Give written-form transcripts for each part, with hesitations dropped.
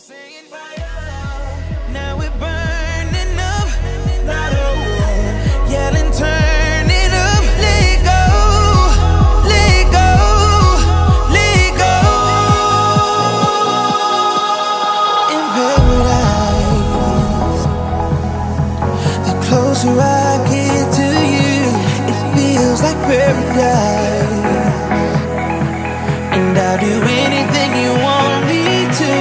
saying fire. Now we're burning up, not a yelling, turn it up. Let go, let go, let go. In paradise, the closer I get to you, it feels like paradise. And I'll do anything you want me to.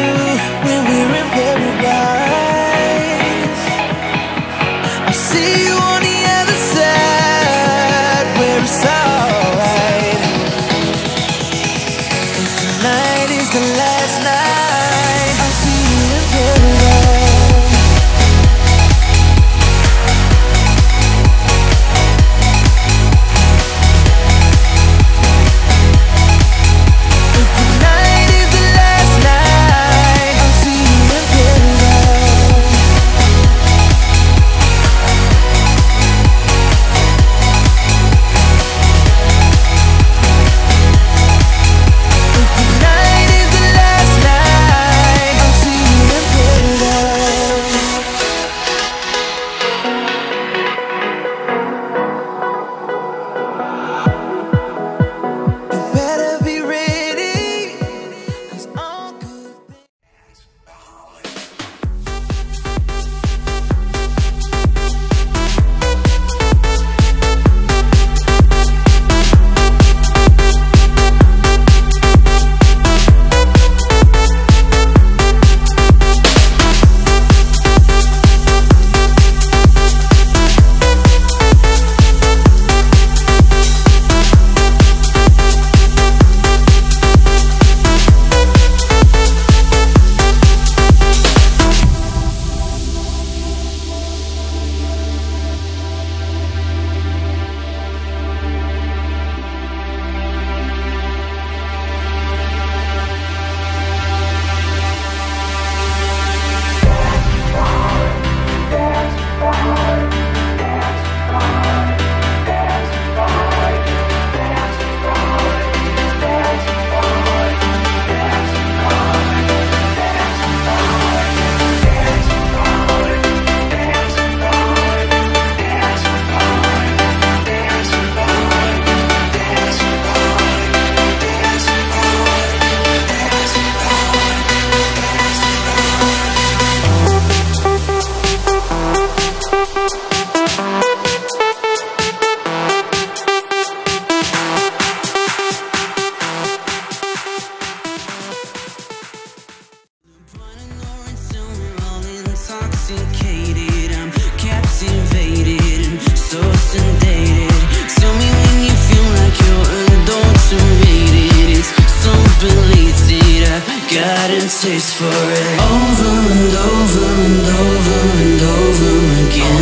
I'm captivated and so sedated. Tell me when you feel like you're adulterated. It's so belated, I got a taste for it. Over and over and over and over again.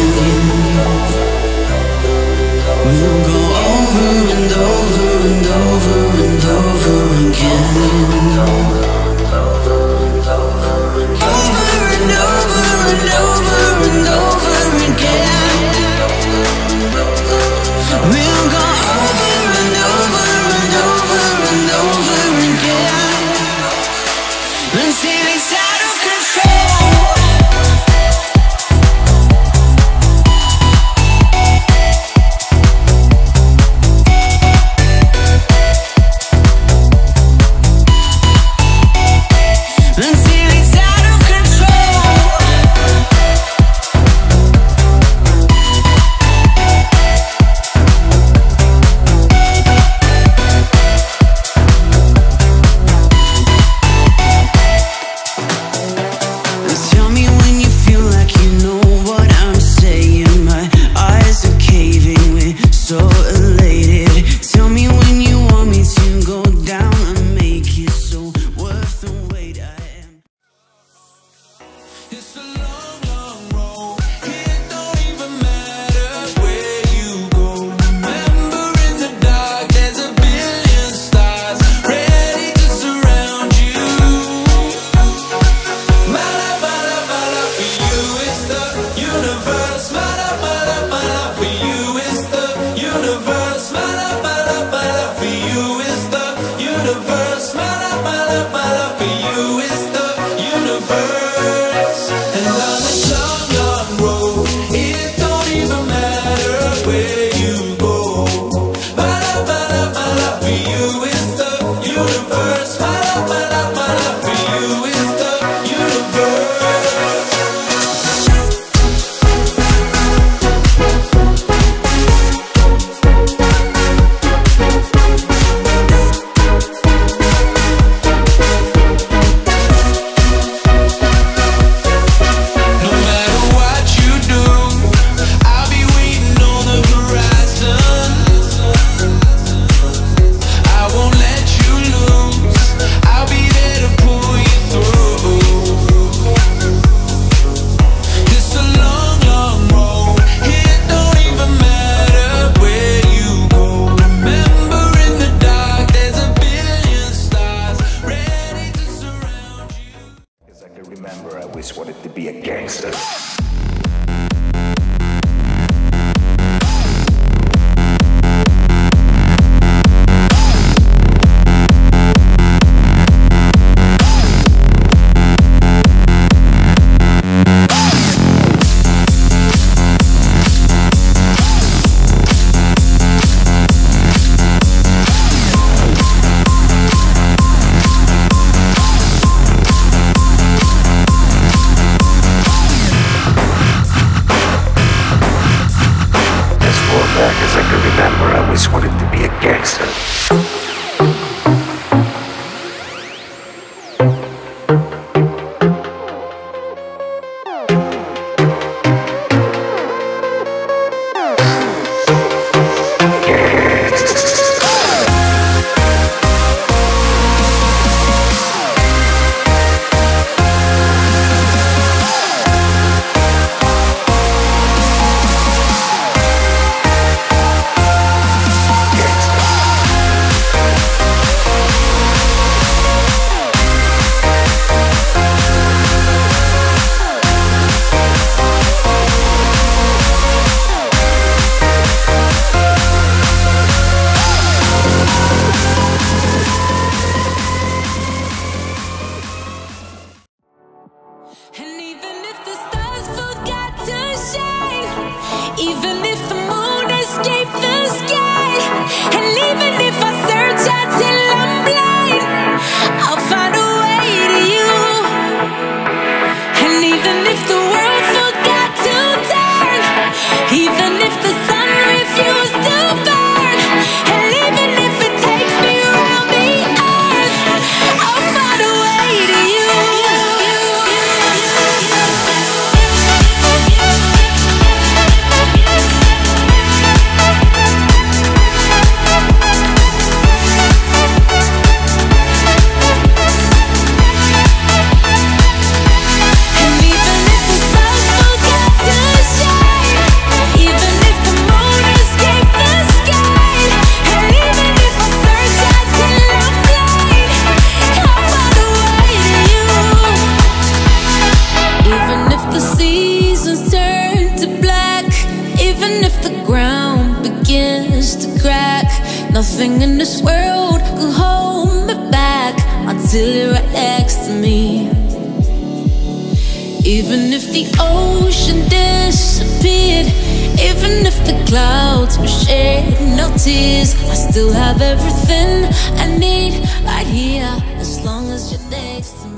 We'll go over and over and over and over again. Over and over and over. remember I always wanted to be a gangster. Even if the moon escaped the sky, and even if I search until I'm blind, I'll find a way to you. And even if the world forgot to turn, even if the sun refused to burn, and even if it takes me around the earth, I'll find a way to you. Nothing in this world could hold me back until you're right next to me. Even if the ocean disappeared, even if the clouds were shedding no tears, I still have everything I need right here, as long as you're next to me.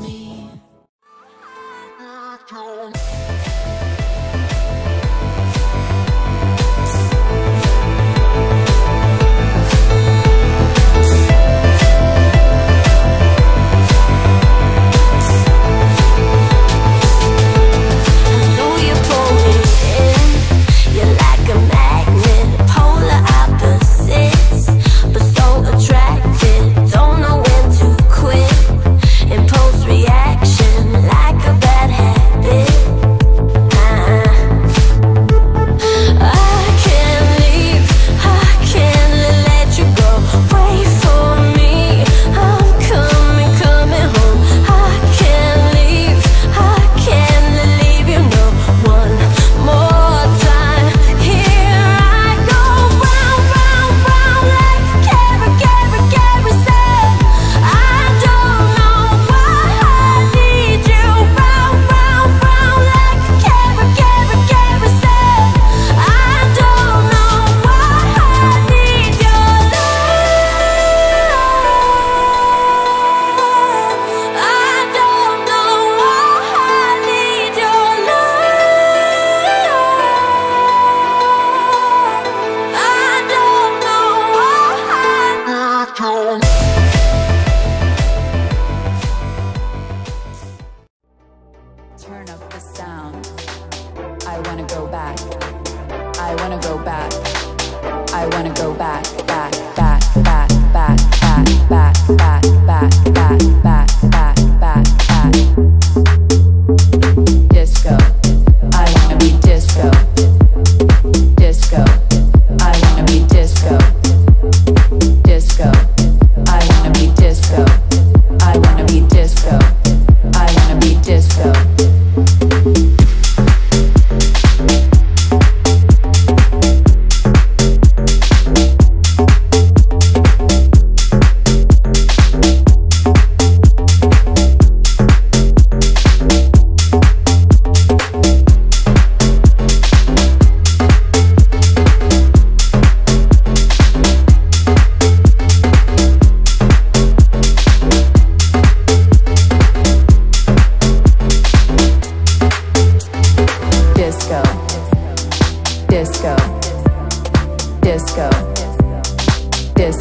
Disco.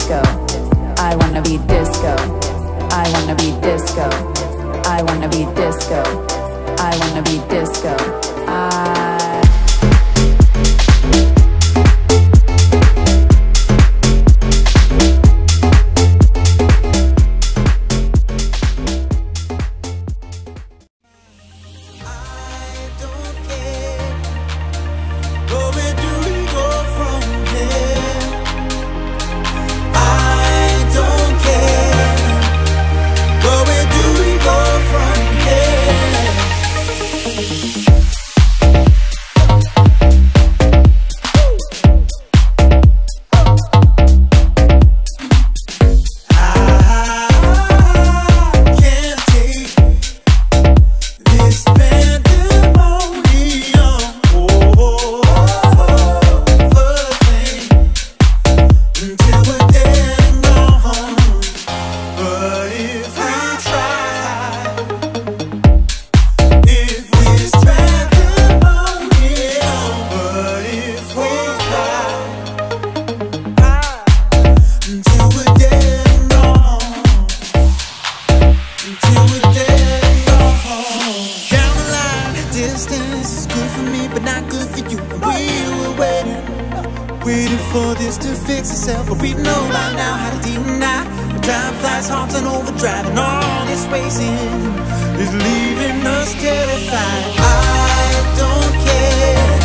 disco. I wanna be disco. I wanna be disco. I wanna be disco. I wanna be disco. Waiting for this to fix itself, but we know by now how to deny. But time flies, hearts on overdrive, and all this racing is leaving us terrified. I don't care,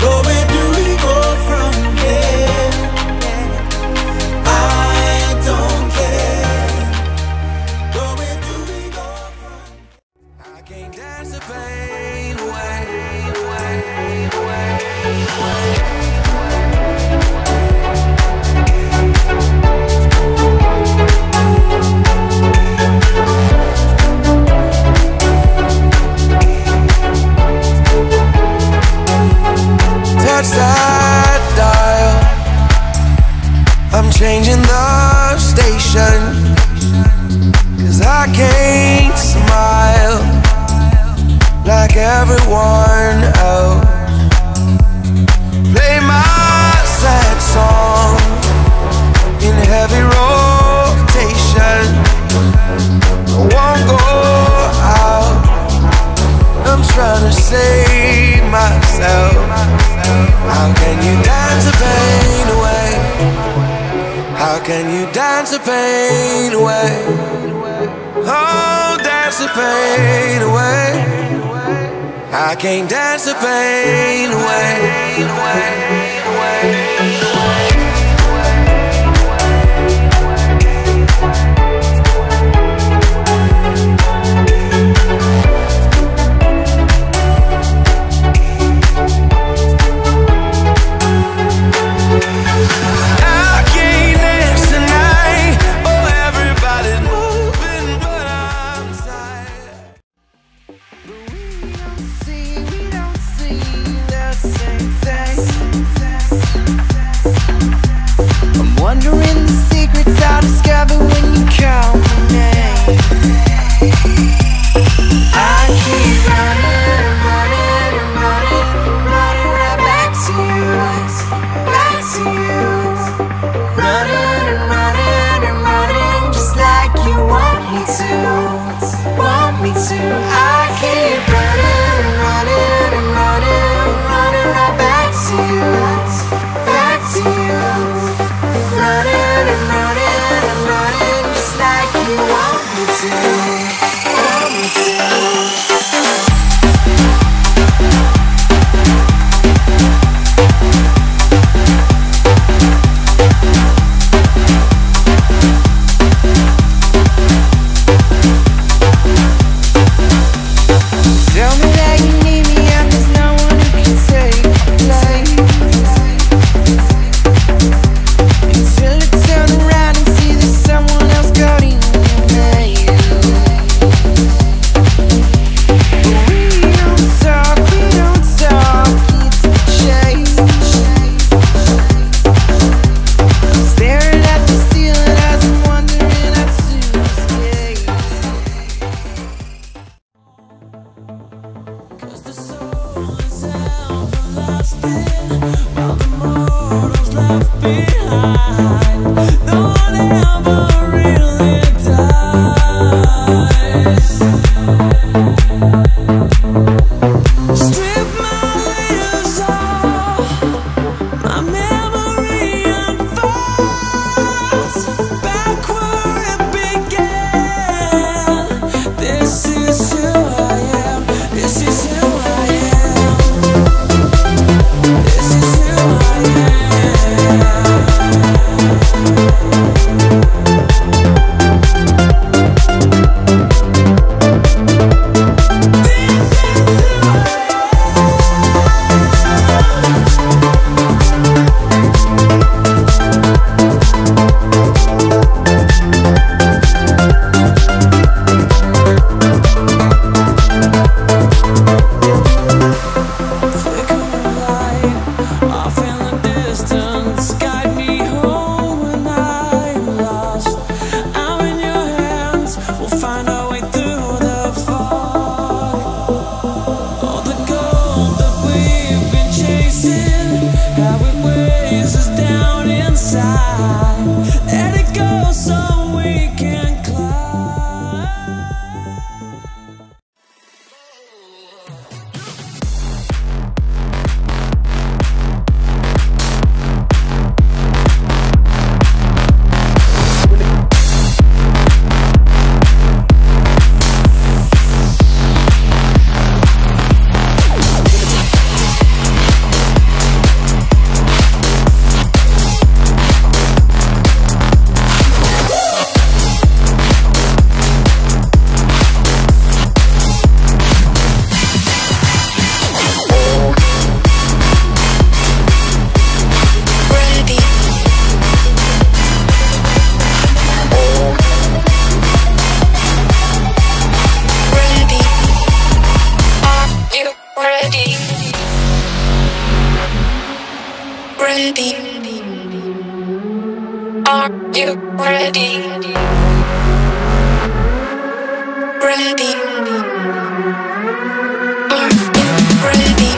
but where do we go from here? I don't care, but where do we go from here? I can't dance the pain away. That dial, I'm changing the station, 'cause I can't smile like everyone else. Play my sad song in heavy rotation. I won't go out, I'm trying to save myself. How can you dance the pain away? How can you dance the pain away? Oh, dance the pain away. I can't dance the pain away. While the mortals left behind. ready? Are you ready? Ready? Are you ready?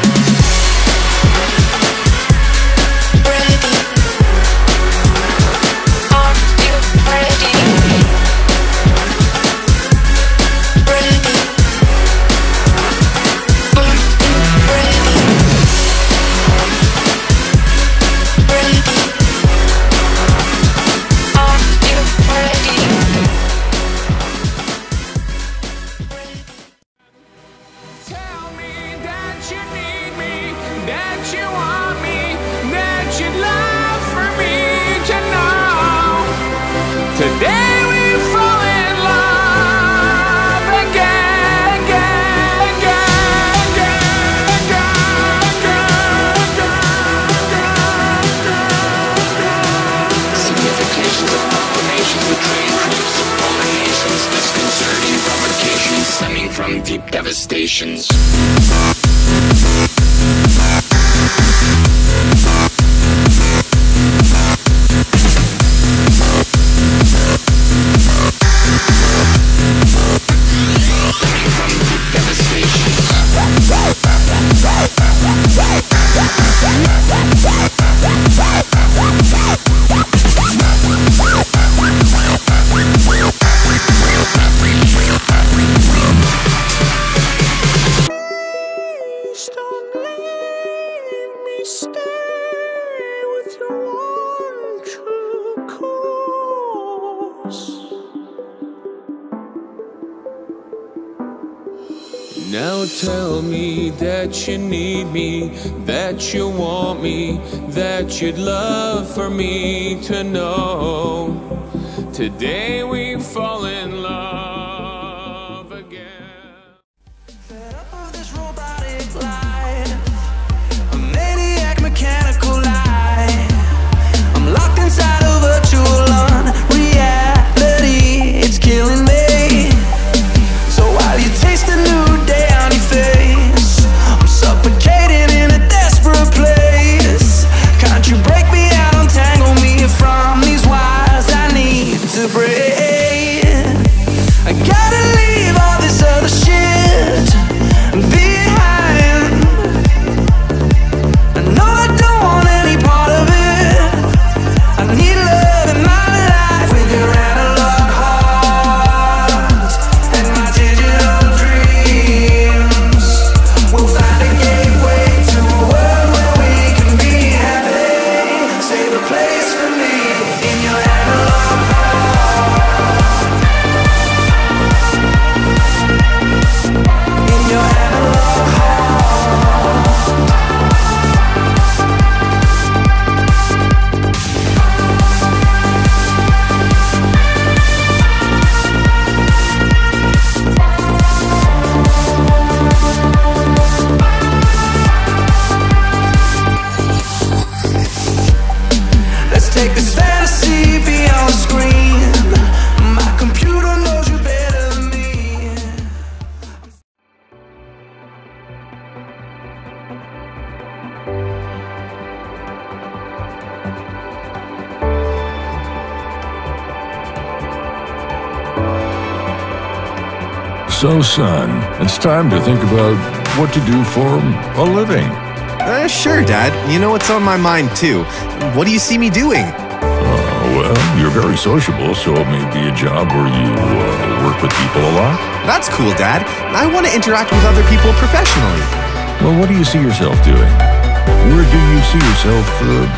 From deep devastations. Now tell me that you need me, that you want me, that you'd love for me to know. Today we fall in love again. Fed up of this robotic life, a maniac mechanical lie. I'm locked inside a virtual unreality, it's killing me. So son, it's time to think about what to do for a living. Sure, Dad. You know what's on my mind, too. What do you see me doing? Well, you're very sociable, so it may be a job where you work with people a lot. That's cool, Dad. I want to interact with other people professionally. Well, what do you see yourself doing? Where do you see yourself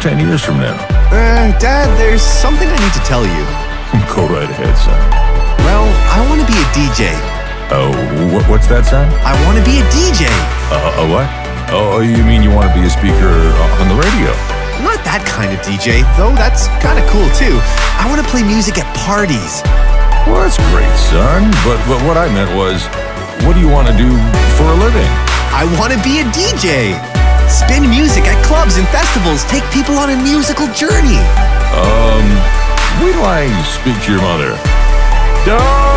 10 years from now? Dad, there's something I need to tell you. Go right ahead, son. Well, I want to be a DJ. Oh, what's that, son? I want to be a DJ. What? Oh, you mean you want to be a speaker on the radio? Not that kind of DJ, though. That's kind of cool, too. I want to play music at parties. Well, that's great, son. But what I meant was, what do you want to do for a living? I want to be a DJ. Spin music at clubs and festivals. Take people on a musical journey. Wait till I speak to your mother. Don't!